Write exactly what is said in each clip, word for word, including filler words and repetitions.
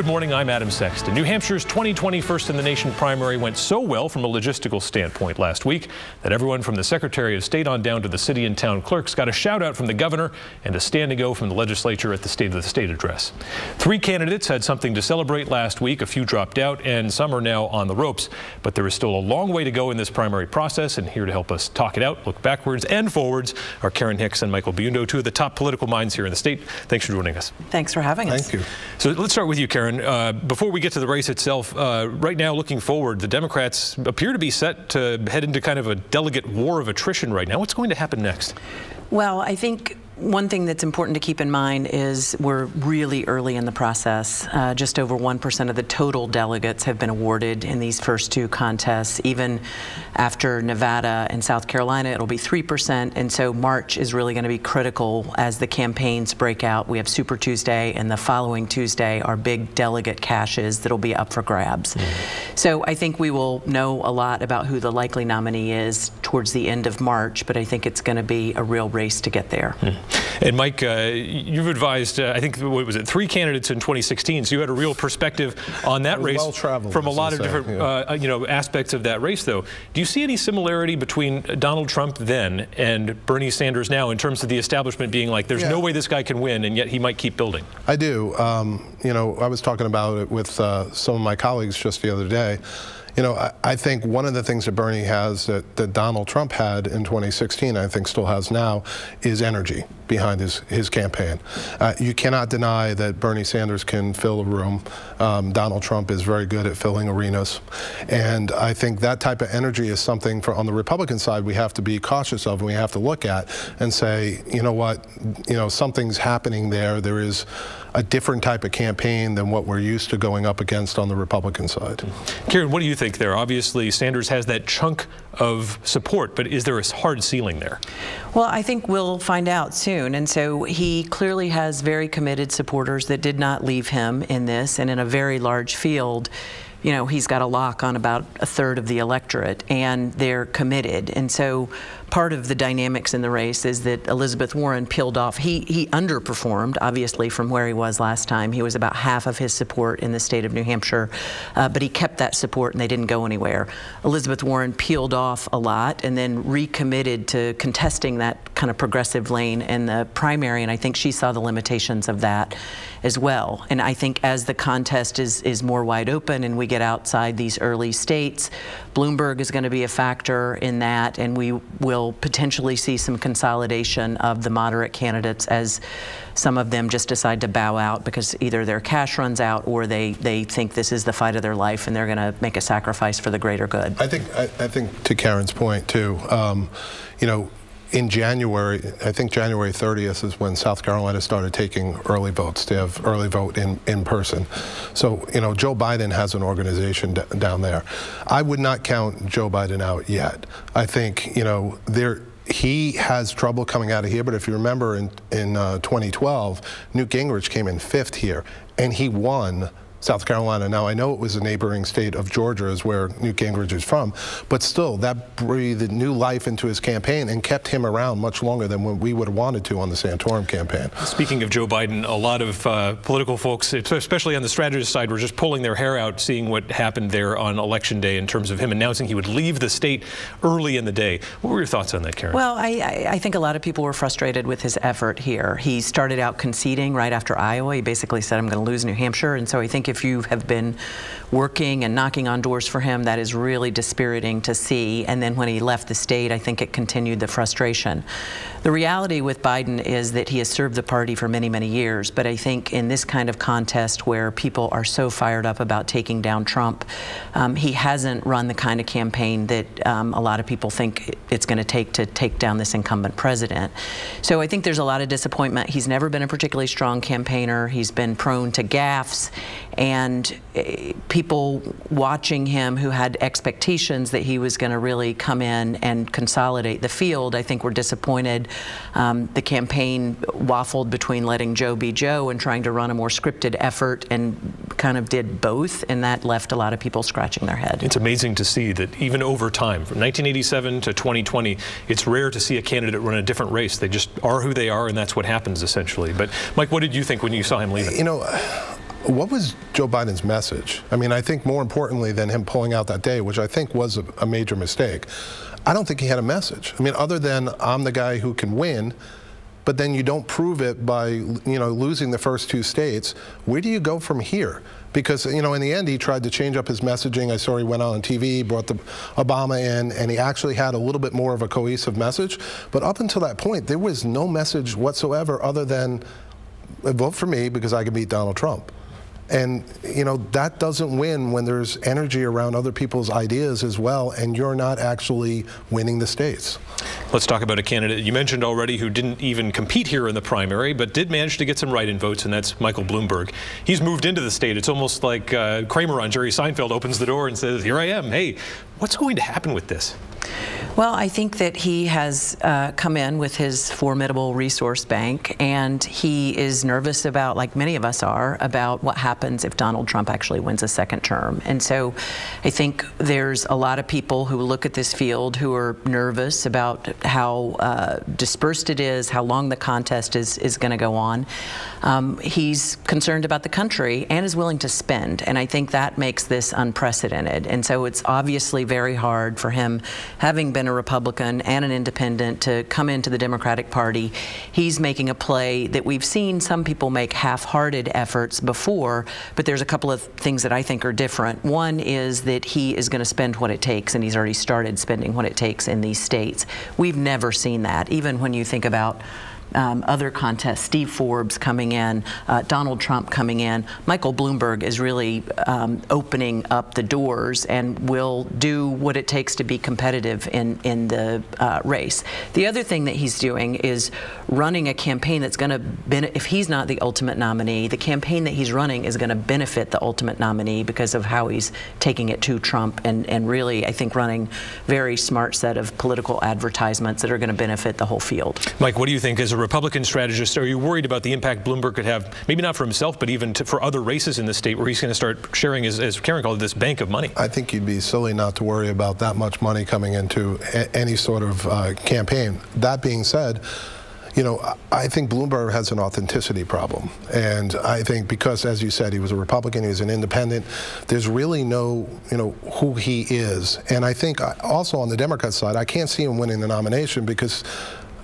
Good morning, I'm Adam Sexton. New Hampshire's twenty twenty First in the Nation primary went so well from a logistical standpoint last week that everyone from the Secretary of State on down to the city and town clerks got a shout out from the governor and a standing O from the legislature at the State of the State address. Three candidates had something to celebrate last week, a few dropped out, and some are now on the ropes. But there is still a long way to go in this primary process, and here to help us talk it out, look backwards and forwards, are Karen Hicks and Michael Biundo, two of the top political minds here in the state. Thanks for joining us. Thanks for having us. Thank you. So let's start with you, Karen. Uh, before we get to the race itself, uh, right now looking forward, the Democrats appear to be set to head into kind of a delegate war of attrition right now. What's going to happen next? Well, I think one thing that's important to keep in mind is we're really early in the process. Uh, just over one percent of the total delegates have been awarded in these first two contests. Even after Nevada and South Carolina, it'll be three percent. And so March is really going to be critical as the campaigns break out. We have Super Tuesday, and the following Tuesday are big delegate caches that'll be up for grabs. Mm-hmm. So I think we will know a lot about who the likely nominee is towards the end of March, but I think it's going to be a real race to get there. Mm-hmm. And Mike, uh, you've advised, uh, I think, what was it, three candidates in twenty sixteen. So you had a real perspective on that race from a lot of different, yeah. uh, you know, aspects of that race, though. Do you see any similarity between Donald Trump then and Bernie Sanders now in terms of the establishment being like, there's yeah. no way this guy can win, and yet he might keep building? I do. Um, you know, I was talking about it with uh, some of my colleagues just the other day. You know, I, I think one of the things that Bernie has that, that Donald Trump had in twenty sixteen, I think still has now, is energy behind his, his campaign. Uh, you cannot deny that Bernie Sanders can fill a room. Um, Donald Trump is very good at filling arenas. And I think that type of energy is something for on the Republican side we have to be cautious of, and we have to look at and say, you know what, you know, something's happening there. There is a different type of campaign than what we're used to going up against on the Republican side. Karen, what do you think there? Obviously, Sanders has that chunk of support, but is there a hard ceiling there? Well, I think we'll find out soon. And so he clearly has very committed supporters that did not leave him in this, and in a very large field. You know, he's got a lock on about a third of the electorate, and they're committed. And so part of the dynamics in the race is that Elizabeth Warren peeled off. He, he underperformed, obviously, from where he was last time. He was about half of his support in the state of New Hampshire, uh, but he kept that support, and they didn't go anywhere. Elizabeth Warren peeled off a lot and then recommitted to contesting that kind of progressive lane in the primary, and I think she saw the limitations of that as well. And I think as the contest is, is more wide open and we get outside these early states, Bloomberg is going to be a factor in that, and we will potentially see some consolidation of the moderate candidates as some of them just decide to bow out because either their cash runs out or they, they think this is the fight of their life and they're going to make a sacrifice for the greater good. I think, I, I think to Karen's point, too, um, you know, in January, I think January thirtieth is when South Carolina started taking early votes. They have early vote in, in person. So, you know, Joe Biden has an organization d down there. I would not count Joe Biden out yet. I think, you know, there, he has trouble coming out of here. But if you remember in, in uh, twenty twelve, Newt Gingrich came in fifth here, and he won South Carolina. Now, I know it was a neighboring state of Georgia is where Newt Gingrich is from, but still, that breathed new life into his campaign and kept him around much longer than when we would have wanted to on the Santorum campaign. Speaking of Joe Biden, a lot of uh, political folks, especially on the strategist side, were just pulling their hair out, seeing what happened there on Election Day in terms of him announcing he would leave the state early in the day. What were your thoughts on that, Karen? Well, I, I think a lot of people were frustrated with his effort here. He started out conceding right after Iowa. He basically said, I'm going to lose New Hampshire, and so I think if you have been working and knocking on doors for him, that is really dispiriting to see. And then when he left the state, I think it continued the frustration. The reality with Biden is that he has served the party for many, many years. But I think in this kind of contest where people are so fired up about taking down Trump, um, he hasn't run the kind of campaign that um, a lot of people think it's going to take to take down this incumbent president. So I think there's a lot of disappointment. He's never been a particularly strong campaigner. He's been prone to gaffes. And people watching him who had expectations that he was going to really come in and consolidate the field, I think were disappointed. Um, the campaign waffled between letting Joe be Joe and trying to run a more scripted effort, and kind of did both, and that left a lot of people scratching their head. It's amazing to see that even over time, from nineteen eighty-seven to twenty twenty, it's rare to see a candidate run a different race. They just are who they are, and that's what happens, essentially. But, Mike, what did you think when you saw him leaving? You know, What was Joe Biden's message? I mean, I think more importantly than him pulling out that day, which I think was a, a major mistake, I don't think he had a message. I mean, other than I'm the guy who can win, but then you don't prove it by, you know, losing the first two states. Where do you go from here? Because, you know, in the end, he tried to change up his messaging. I saw he went on T V, brought the Obama in, and he actually had a little bit more of a cohesive message. But up until that point, there was no message whatsoever other than vote for me because I can beat Donald Trump. And, you know, that doesn't win when there's energy around other people's ideas as well, and you're not actually winning the states. Let's talk about a candidate you mentioned already who didn't even compete here in the primary, but did manage to get some write-in votes, and that's Michael Bloomberg. He's moved into the state. It's almost like uh, Kramer on Jerry Seinfeld opens the door and says, here I am. Hey, what's going to happen with this? Well, I think that he has uh, come in with his formidable resource bank, and he is nervous about, like many of us are, about what happens if Donald Trump actually wins a second term. And so I think there's a lot of people who look at this field who are nervous about how uh, dispersed it is, how long the contest is, is going to go on. Um, he's concerned about the country and is willing to spend, and I think that makes this unprecedented. And so it's obviously very hard for him, having been a Republican and an independent, to come into the Democratic Party. He's making a play that we've seen some people make half-hearted efforts before, but there's a couple of things that I think are different. One is that he is going to spend what it takes, and he's already started spending what it takes in these states. We've never seen that, even when you think about Um, other contests, Steve Forbes coming in, uh, Donald Trump coming in. Michael Bloomberg is really um, opening up the doors and will do what it takes to be competitive in, in the uh, race. The other thing that he's doing is running a campaign that's going to benefit, if he's not the ultimate nominee, the campaign that he's running is going to benefit the ultimate nominee because of how he's taking it to Trump and, and really, I think, running very smart set of political advertisements that are going to benefit the whole field. Mike, what do you think is Republican strategist, are you worried about the impact Bloomberg could have, maybe not for himself, but even to, for other races in the state where he's going to start sharing, as, as Karen called it, this bank of money? I think you'd be silly not to worry about that much money coming into a, any sort of uh, campaign. That being said, you know, I think Bloomberg has an authenticity problem. And I think because, as you said, he was a Republican, he was an independent, there's really no, you know, who he is. And I think also on the Democrat side, I can't see him winning the nomination because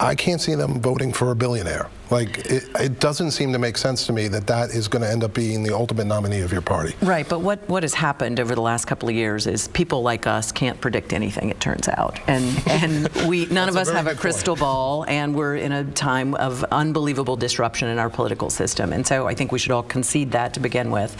I can't see them voting for a billionaire. Like, it, it doesn't seem to make sense to me that that is going to end up being the ultimate nominee of your party. Right, but what, what has happened over the last couple of years is people like us can't predict anything, it turns out. And, and we none of us have a crystal ball, and we're in a time of unbelievable disruption in our political system. And so I think we should all concede that to begin with.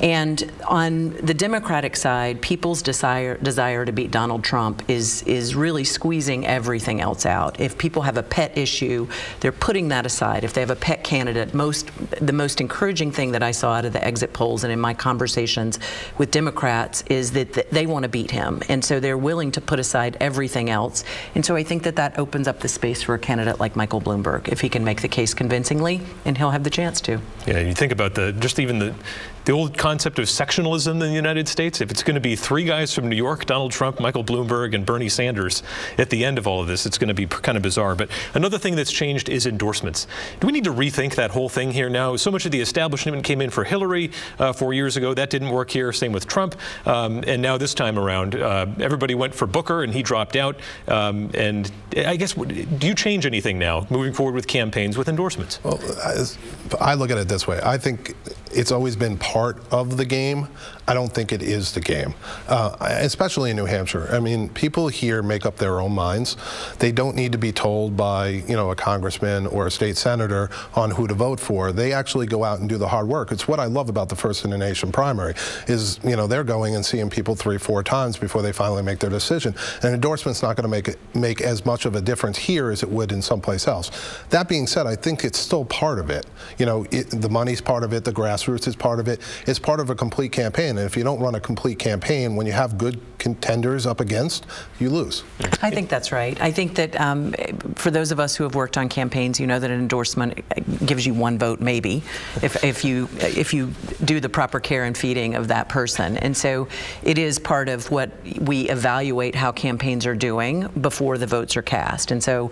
And on the Democratic side, people's desire, desire to beat Donald Trump is, is really squeezing everything else out. If people have a pet issue, they're putting that aside. If they have a pet candidate, most the most encouraging thing that I saw out of the exit polls and in my conversations with Democrats is that th they want to beat him, and so they're willing to put aside everything else. And so I think that that opens up the space for a candidate like Michael Bloomberg if he can make the case convincingly, and he'll have the chance to. Yeah, you think about the just even the the old concept of sectionalism in the United States. If it's going to be three guys from New York, Donald Trump, Michael Bloomberg, and Bernie Sanders at the end of all of this, it's going to be kind of bizarre. But another thing that's changed is endorsements. Do we need to rethink that whole thing here now? So much of the establishment came in for Hillary uh, four years ago. That didn't work here. Same with Trump. Um, and now this time around, uh, everybody went for Booker, and he dropped out. Um, and I guess, do you change anything now moving forward with campaigns with endorsements? Well, I look at it this way. I think it's always been part of the game. I don't think it is the game, uh, especially in New Hampshire. I mean, people here make up their own minds. They don't need to be told by, you know, a congressman or a state senator on who to vote for. They actually go out and do the hard work. It's what I love about the First in the Nation primary is, you know, they're going and seeing people three, four times before they finally make their decision. And endorsement's not going to make it, make as much of a difference here as it would in someplace else. That being said, I think it's still part of it. You know, it, the money's part of it. The grassroots is part of it. It's part of a complete campaign. And if you don't run a complete campaign, when you have good contenders up against, you lose. I think that's right. I think that um, for those of us who have worked on campaigns, you know that an endorsement gives you one vote, maybe, if, if you if you do the proper care and feeding of that person. And so it is part of what we evaluate how campaigns are doing before the votes are cast. And so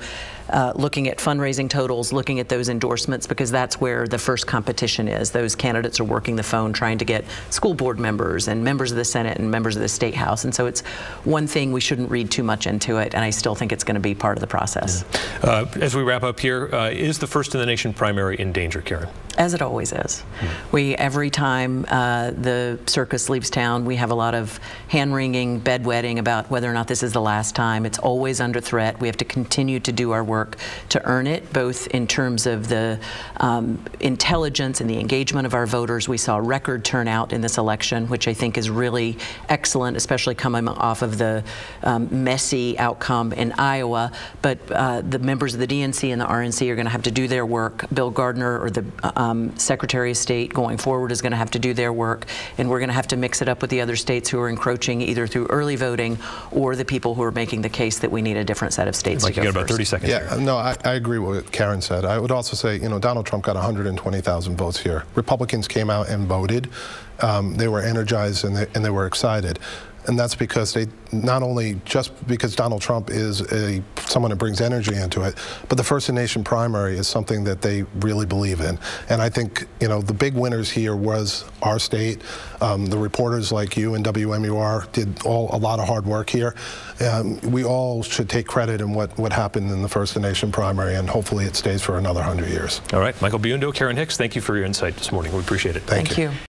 uh, looking at fundraising totals, looking at those endorsements, because that's where the first competition is. Those candidates are working the phone trying to get school board members and members of the Senate and members of the State House. And so it's one thing we shouldn't read too much into it, and I still think it's going to be part of the process. Yeah. Uh, as we wrap up here, uh, is the First in the Nation primary in danger, Karen? As it always is. Hmm. We, every time uh, the circus leaves town, we have a lot of hand-wringing, bedwetting about whether or not this is the last time. It's always under threat. We have to continue to do our work to earn it, both in terms of the um, intelligence and the engagement of our voters. We saw record turnout in this election, which I think is really excellent, especially coming off of the um, messy outcome in Iowa. But uh, the members of the D N C and the R N C are going to have to do their work. Bill Gardner, or the um, Secretary of State going forward, is going to have to do their work, and we're going to have to mix it up with the other states who are encroaching either through early voting or the people who are making the case that we need a different set of states to go first. You got about thirty seconds. Yeah, no, I, I agree with what Karen said. I would also say, you know, Donald Trump got one hundred twenty thousand votes here. Republicans came out and voted. Um, they were energized and they, and they were excited. And that's because they not only just because Donald Trump is a someone that brings energy into it, but the First in Nation primary is something that they really believe in. And I think, you know, the big winners here was our state. Um, the reporters like you and W M U R did all a lot of hard work here. Um, we all should take credit in what, what happened in the First in Nation primary, and hopefully it stays for another one hundred years. All right. Michael Biundo, Karen Hicks, thank you for your insight this morning. We appreciate it. Thank, thank you. you.